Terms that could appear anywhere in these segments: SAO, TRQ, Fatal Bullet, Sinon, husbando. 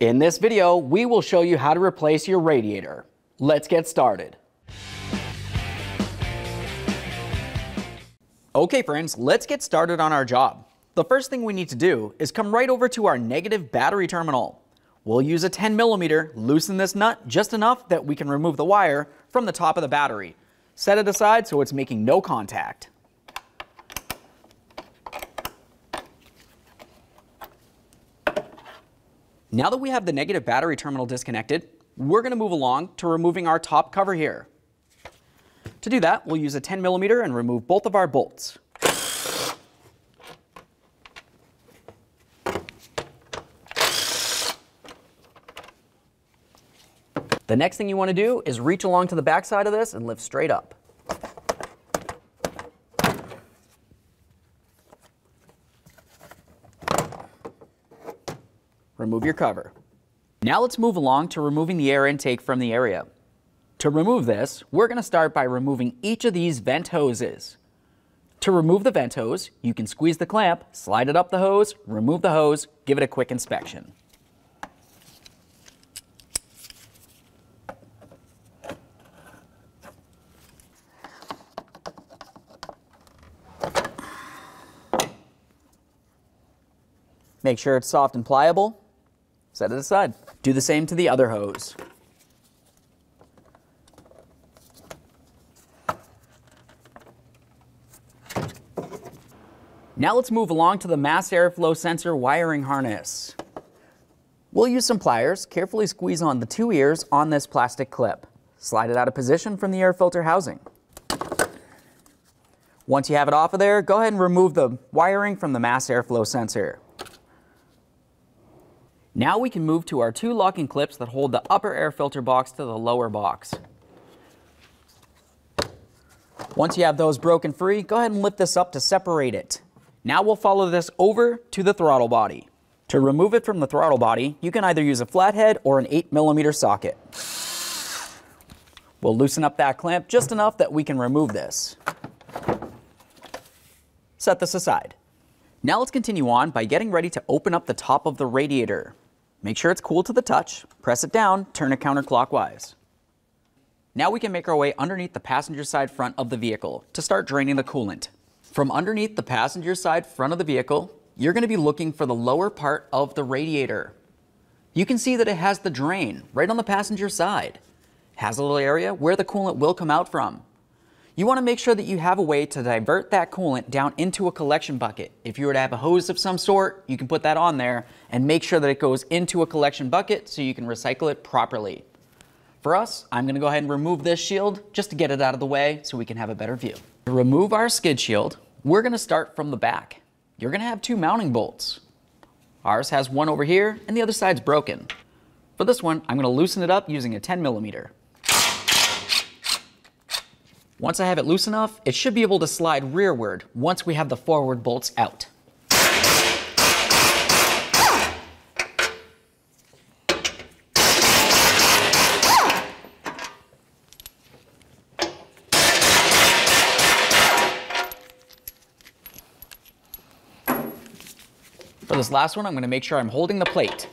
In this video, we will show you how to replace your radiator. Let's get started. Okay friends, let's get started on our job. The first thing we need to do is come right over to our negative battery terminal. We'll use a 10mm, loosen this nut just enough that we can remove the wire from the top of the battery. Set it aside so it's making no contact. Now that we have the negative battery terminal disconnected, we're going to move along to removing our top cover here. To do that, we'll use a 10mm and remove both of our bolts. The next thing you want to do is reach along to the back side of this and lift straight up. Remove your cover. Now let's move along to removing the air intake from the area. To remove this, we're going to start by removing each of these vent hoses. To remove the vent hose, you can squeeze the clamp, slide it up the hose, remove the hose, give it a quick inspection. Make sure it's soft and pliable. Set it aside. Do the same to the other hose. Now let's move along to the mass airflow sensor wiring harness. We'll use some pliers, carefully squeeze on the two ears on this plastic clip. Slide it out of position from the air filter housing. Once you have it off of there, go ahead and remove the wiring from the mass airflow sensor. Now we can move to our two locking clips that hold the upper air filter box to the lower box. Once you have those broken free, go ahead and lift this up to separate it. Now we'll follow this over to the throttle body. To remove it from the throttle body, you can either use a flathead or an 8mm socket. We'll loosen up that clamp just enough that we can remove this. Set this aside. Now let's continue on by getting ready to open up the top of the radiator. Make sure it's cool to the touch, press it down, turn it counterclockwise. Now we can make our way underneath the passenger side front of the vehicle to start draining the coolant. From underneath the passenger side front of the vehicle, you're going to be looking for the lower part of the radiator. You can see that it has the drain right on the passenger side. It has a little area where the coolant will come out from. You want to make sure that you have a way to divert that coolant down into a collection bucket. If you were to have a hose of some sort, you can put that on there and make sure that it goes into a collection bucket so you can recycle it properly. For us, I'm going to go ahead and remove this shield just to get it out of the way so we can have a better view. To remove our skid shield, we're going to start from the back. You're going to have two mounting bolts. Ours has one over here and the other side's broken. For this one, I'm going to loosen it up using a 10mm. Once I have it loose enough, it should be able to slide rearward once we have the forward bolts out. For this last one, I'm going to make sure I'm holding the plate.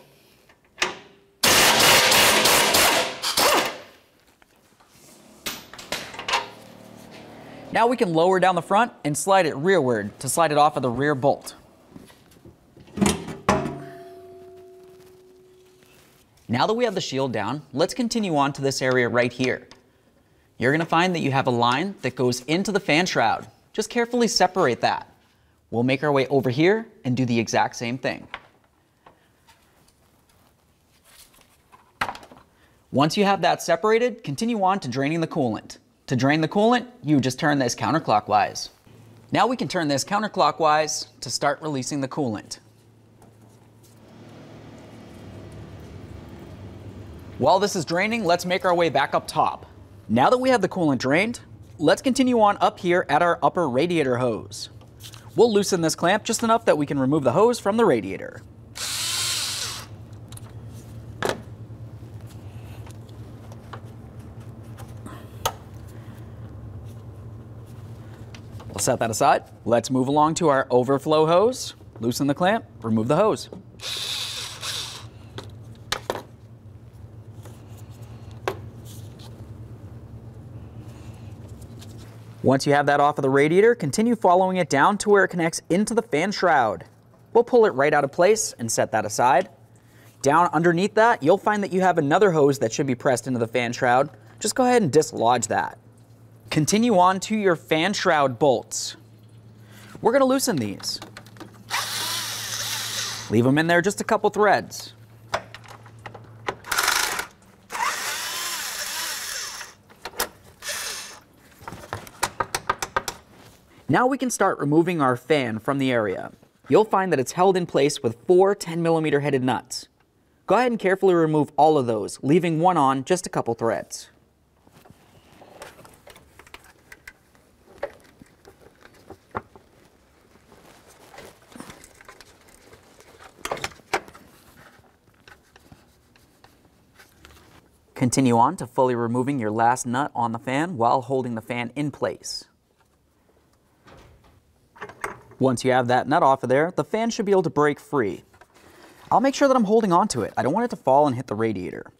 Now we can lower down the front and slide it rearward to slide it off of the rear bolt. Now that we have the shield down, let's continue on to this area right here. You're going to find that you have a line that goes into the fan shroud. Just carefully separate that. We'll make our way over here and do the exact same thing. Once you have that separated, continue on to draining the coolant. To drain the coolant, you just turn this counterclockwise. Now we can turn this counterclockwise to start releasing the coolant. While this is draining, let's make our way back up top. Now that we have the coolant drained, let's continue on up here at our upper radiator hose. We'll loosen this clamp just enough that we can remove the hose from the radiator. Set that aside. Let's move along to our overflow hose. Loosen the clamp, remove the hose. Once you have that off of the radiator, continue following it down to where it connects into the fan shroud. We'll pull it right out of place and set that aside. Down underneath that, you'll find that you have another hose that should be pressed into the fan shroud. Just go ahead and dislodge that. Continue on to your fan shroud bolts. We're going to loosen these. Leave them in there just a couple threads. Now we can start removing our fan from the area. You'll find that it's held in place with 4 10mm headed nuts. Go ahead and carefully remove all of those, leaving one on just a couple threads. Continue on to fully removing your last nut on the fan while holding the fan in place. Once you have that nut off of there, the fan should be able to break free. I'll make sure that I'm holding onto it. I don't want it to fall and hit the radiator.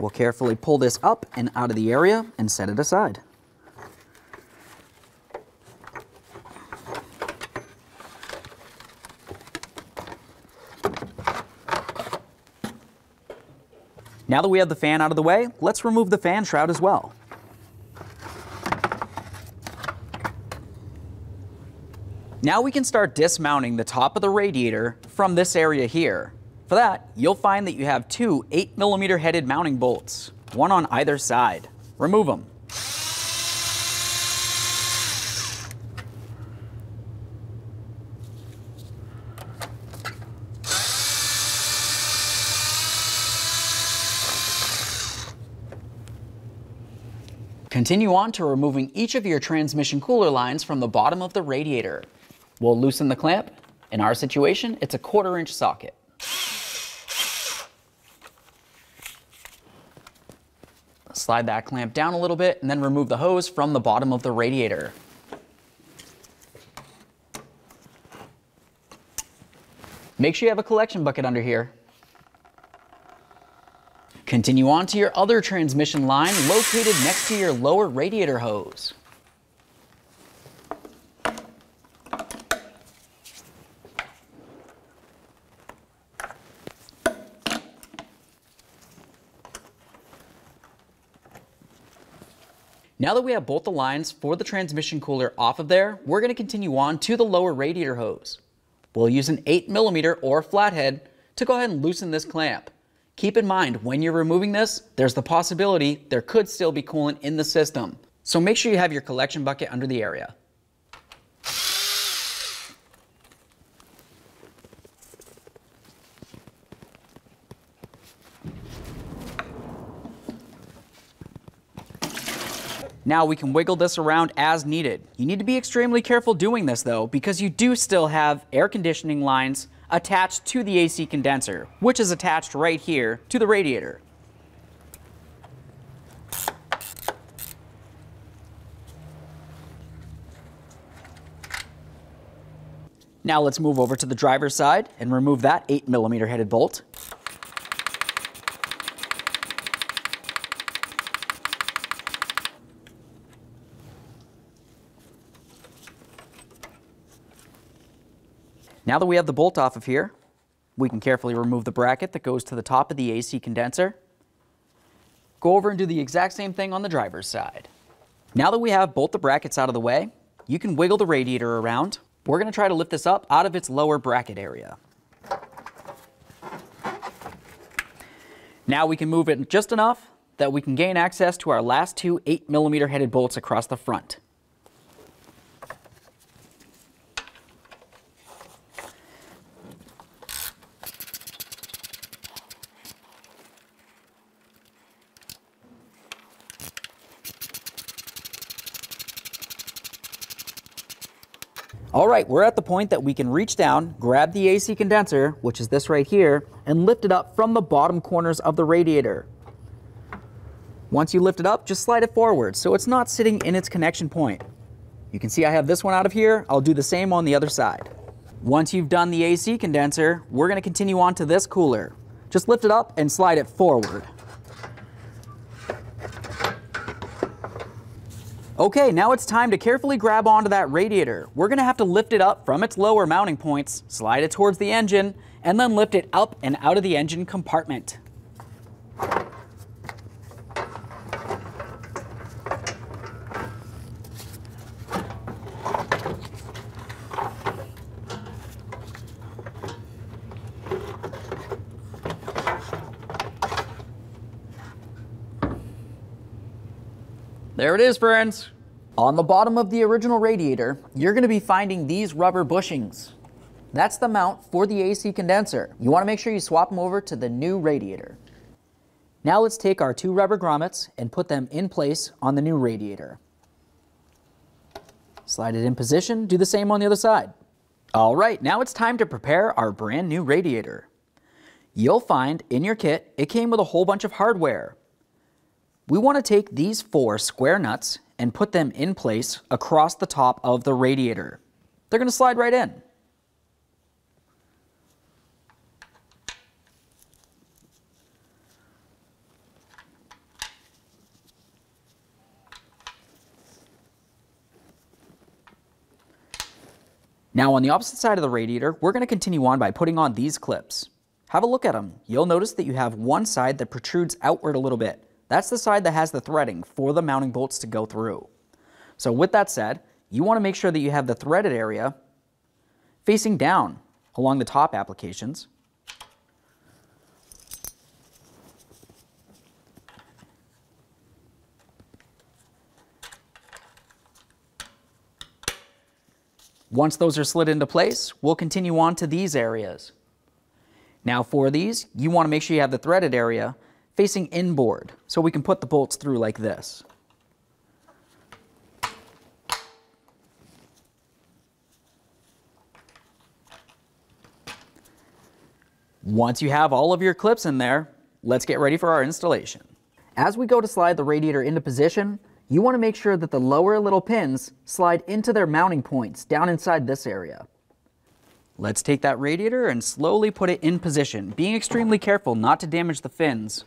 We'll carefully pull this up and out of the area and set it aside. Now that we have the fan out of the way, let's remove the fan shroud as well. Now we can start dismounting the top of the radiator from this area here. For that, you'll find that you have 2 8mm headed mounting bolts, one on either side. Remove them. Continue on to removing each of your transmission cooler lines from the bottom of the radiator. We'll loosen the clamp. In our situation, it's a 1/4-inch socket. Slide that clamp down a little bit and then remove the hose from the bottom of the radiator. Make sure you have a collection bucket under here. Continue on to your other transmission line located next to your lower radiator hose. Now that we have both the lines for the transmission cooler off of there, we're going to continue on to the lower radiator hose. We'll use an 8mm or flathead to go ahead and loosen this clamp. Keep in mind, when you're removing this, there's the possibility there could still be coolant in the system. So make sure you have your collection bucket under the area. Now we can wiggle this around as needed. You need to be extremely careful doing this though, because you do still have air conditioning lines attached to the AC condenser, which is attached right here to the radiator. Now let's move over to the driver's side and remove that 8mm headed bolt. Now that we have the bolt off of here, we can carefully remove the bracket that goes to the top of the AC condenser. Go over and do the exact same thing on the driver's side. Now that we have both the brackets out of the way, you can wiggle the radiator around. We're going to try to lift this up out of its lower bracket area. Now we can move it just enough that we can gain access to our last 2 8mm headed bolts across the front. All right, we're at the point that we can reach down, grab the AC condenser, which is this right here, and lift it up from the bottom corners of the radiator. Once you lift it up, just slide it forward so it's not sitting in its connection point. You can see I have this one out of here. I'll do the same on the other side. Once you've done the AC condenser, we're going to continue on to this cooler. Just lift it up and slide it forward. Okay, now it's time to carefully grab onto that radiator. We're gonna have to lift it up from its lower mounting points, slide it towards the engine, and then lift it up and out of the engine compartment. There it is, friends. On the bottom of the original radiator, you're gonna be finding these rubber bushings. That's the mount for the AC condenser. You wanna make sure you swap them over to the new radiator. Now let's take our two rubber grommets and put them in place on the new radiator. Slide it in position, do the same on the other side. All right, now it's time to prepare our brand new radiator. You'll find in your kit, it came with a whole bunch of hardware. We want to take these four square nuts and put them in place across the top of the radiator. They're going to slide right in. Now on the opposite side of the radiator, we're going to continue on by putting on these clips. Have a look at them. You'll notice that you have one side that protrudes outward a little bit. That's the side that has the threading for the mounting bolts to go through. So with that said, you want to make sure that you have the threaded area facing down along the top applications. Once those are slid into place, we'll continue on to these areas. Now for these, you want to make sure you have the threaded area facing inboard, so we can put the bolts through like this. Once you have all of your clips in there, let's get ready for our installation. As we go to slide the radiator into position, you want to make sure that the lower little pins slide into their mounting points down inside this area. Let's take that radiator and slowly put it in position, being extremely careful not to damage the fins.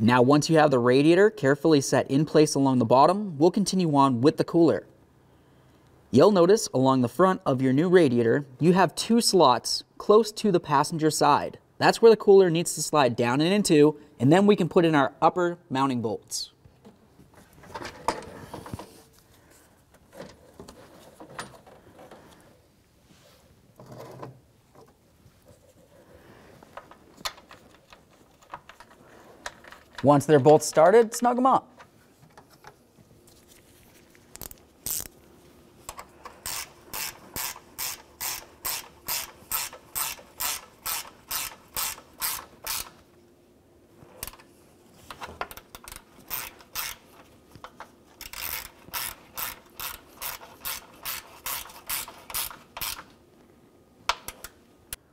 Now once you have the radiator carefully set in place along the bottom, we'll continue on with the cooler. You'll notice along the front of your new radiator, you have two slots close to the passenger side. That's where the cooler needs to slide down and into, and then we can put in our upper mounting bolts. Once they're both started, snug them up.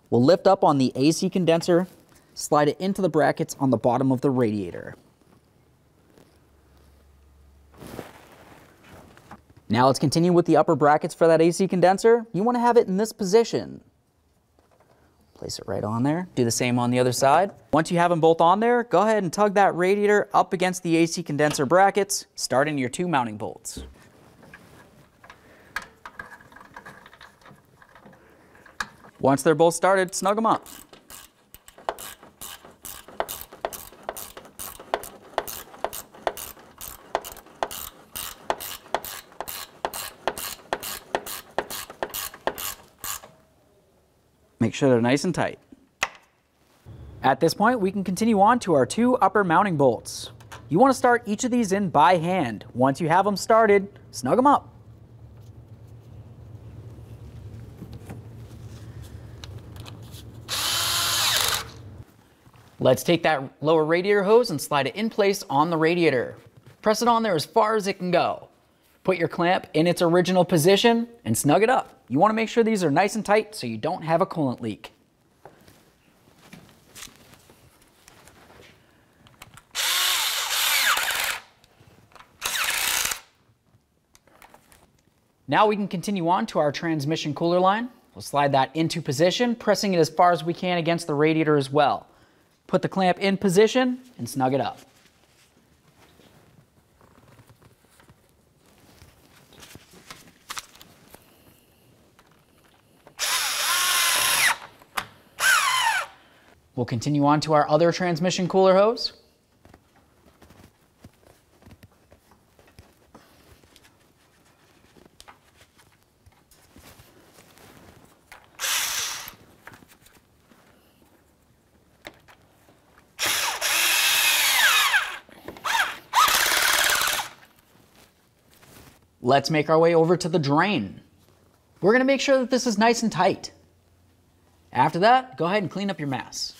We'll lift up on the AC condenser, slide it into the brackets on the bottom of the radiator. Now let's continue with the upper brackets for that AC condenser. You want to have it in this position. Place it right on there. Do the same on the other side. Once you have them both on there, go ahead and tug that radiator up against the AC condenser brackets, start in your two mounting bolts. Once they're both started, snug them up. Make sure they're nice and tight. At this point, we can continue on to our two upper mounting bolts. You want to start each of these in by hand. Once you have them started, snug them up. Let's take that lower radiator hose and slide it in place on the radiator. Press it on there as far as it can go. Put your clamp in its original position and snug it up. You want to make sure these are nice and tight so you don't have a coolant leak. Now we can continue on to our transmission cooler line. We'll slide that into position, pressing it as far as we can against the radiator as well. Put the clamp in position and snug it up. We'll continue on to our other transmission cooler hose. Let's make our way over to the drain. We're gonna make sure that this is nice and tight. After that, go ahead and clean up your mess.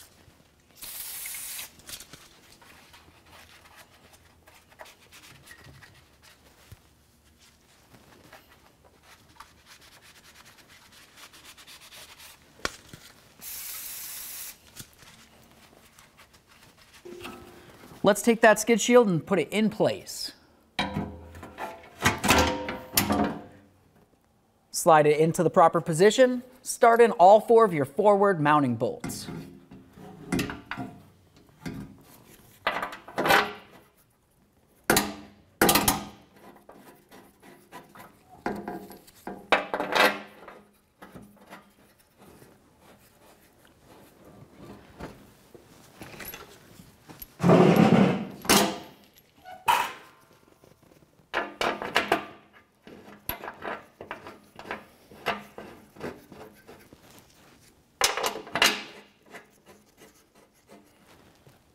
Let's take that skid shield and put it in place. Slide it into the proper position, start in all four of your forward mounting bolts.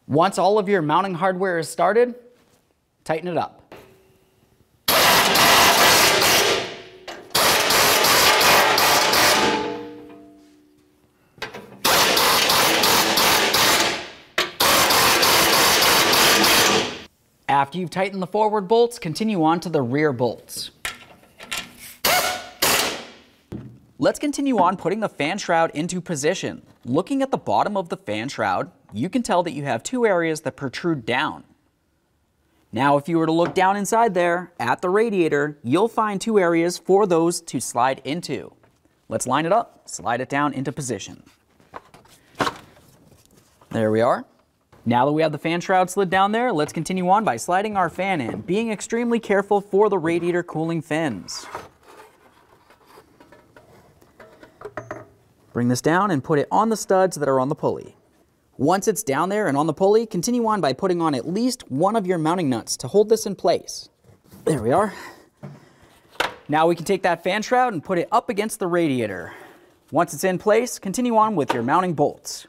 Once all of your mounting hardware is started, tighten it up. After you've tightened the forward bolts, continue on to the rear bolts. Let's continue on putting the fan shroud into position. Looking at the bottom of the fan shroud, you can tell that you have two areas that protrude down. Now, if you were to look down inside there at the radiator, you'll find two areas for those to slide into. Let's line it up, slide it down into position. There we are. Now that we have the fan shroud slid down there, let's continue on by sliding our fan in, being extremely careful for the radiator cooling fins. Bring this down and put it on the studs that are on the pulley. Once it's down there and on the pulley, continue on by putting on at least one of your mounting nuts to hold this in place. There we are. Now we can take that fan shroud and put it up against the radiator. Once it's in place, continue on with your mounting bolts.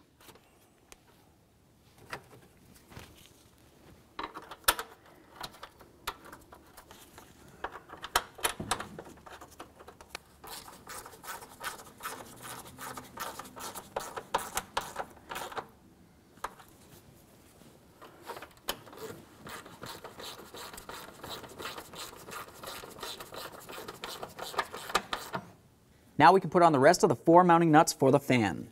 Now we can put on the rest of the four mounting nuts for the fan.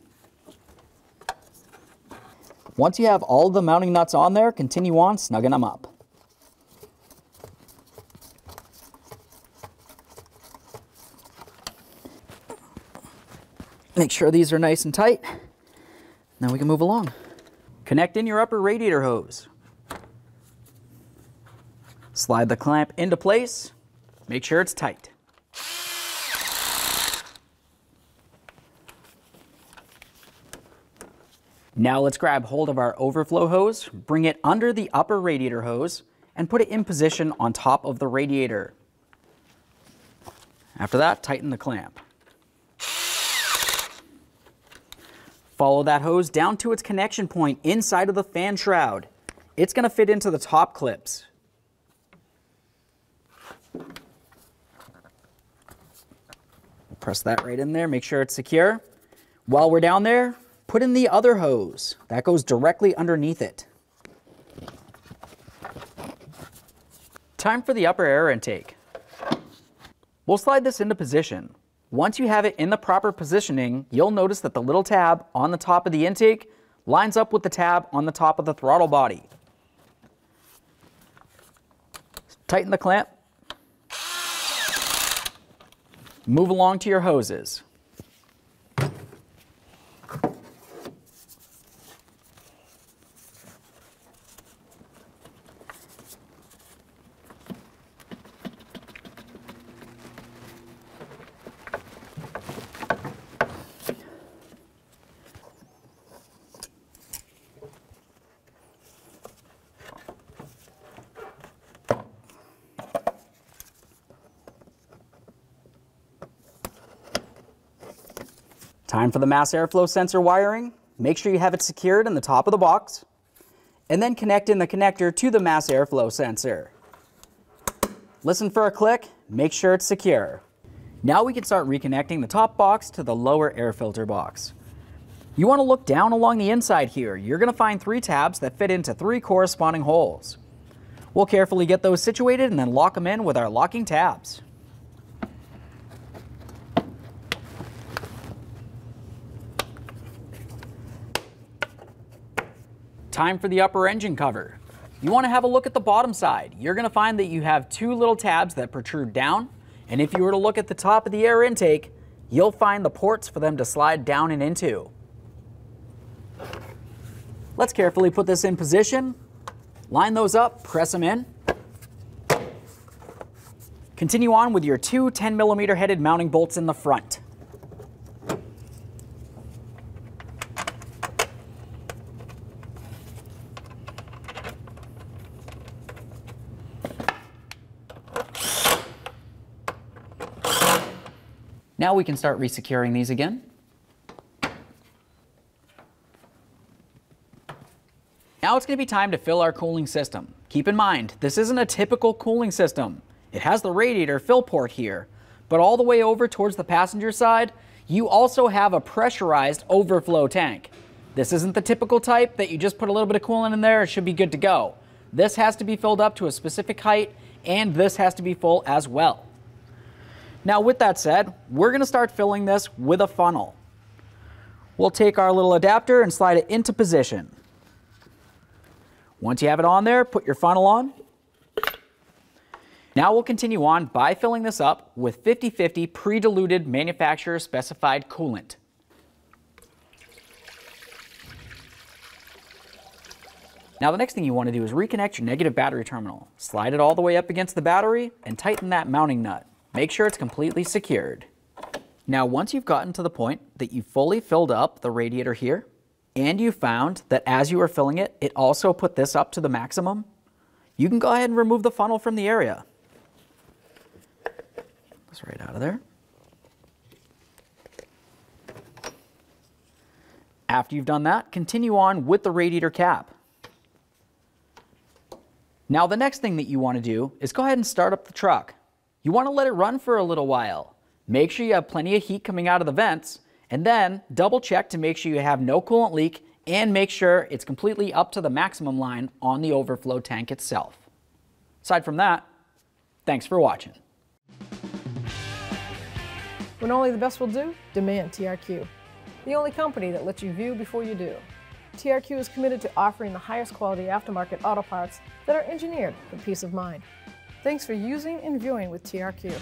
Once you have all the mounting nuts on there, continue on snugging them up. Make sure these are nice and tight. Now we can move along. Connect in your upper radiator hose. Slide the clamp into place. Make sure it's tight. Now let's grab hold of our overflow hose, bring it under the upper radiator hose, and put it in position on top of the radiator. After that, tighten the clamp. Follow that hose down to its connection point inside of the fan shroud. It's going to fit into the top clips. Press that right in there, make sure it's secure. While we're down there, put in the other hose. That goes directly underneath it. Time for the upper air intake. We'll slide this into position. Once you have it in the proper positioning, you'll notice that the little tab on the top of the intake lines up with the tab on the top of the throttle body. Tighten the clamp. Move along to your hoses. Time for the mass airflow sensor wiring. Make sure you have it secured in the top of the box, and then connect in the connector to the mass airflow sensor. Listen for a click, make sure it's secure. Now we can start reconnecting the top box to the lower air filter box. You want to look down along the inside here. You're going to find 3 tabs that fit into 3 corresponding holes. We'll carefully get those situated and then lock them in with our locking tabs. Time for the upper engine cover. You want to have a look at the bottom side. You're going to find that you have 2 little tabs that protrude down, and if you were to look at the top of the air intake, you'll find the ports for them to slide down and into. Let's carefully put this in position, line those up, press them in. Continue on with your 2 10mm headed mounting bolts in the front. Now we can start resecuring these again. Now it's going to be time to fill our cooling system. Keep in mind, this isn't a typical cooling system. It has the radiator fill port here, but all the way over towards the passenger side, you also have a pressurized overflow tank. This isn't the typical type that you just put a little bit of coolant in there, it should be good to go. This has to be filled up to a specific height, and this has to be full as well. Now with that said, we're going to start filling this with a funnel. We'll take our little adapter and slide it into position. Once you have it on there, put your funnel on. Now we'll continue on by filling this up with 50/50 pre-diluted manufacturer specified coolant. Now the next thing you want to do is reconnect your negative battery terminal. Slide it all the way up against the battery and tighten that mounting nut. Make sure it's completely secured. Now once you've gotten to the point that you've fully filled up the radiator here, and you found that as you were filling it, it also put this up to the maximum, you can go ahead and remove the funnel from the area. That's right out of there. After you've done that, continue on with the radiator cap. Now the next thing that you want to do is go ahead and start up the truck. You want to let it run for a little while. Make sure you have plenty of heat coming out of the vents, and then double check to make sure you have no coolant leak, and make sure it's completely up to the maximum line on the overflow tank itself. Aside from that, thanks for watching. When only the best will do, demand TRQ. The only company that lets you view before you do. TRQ is committed to offering the highest quality aftermarket auto parts that are engineered for peace of mind. Thanks for using and viewing with TRQ.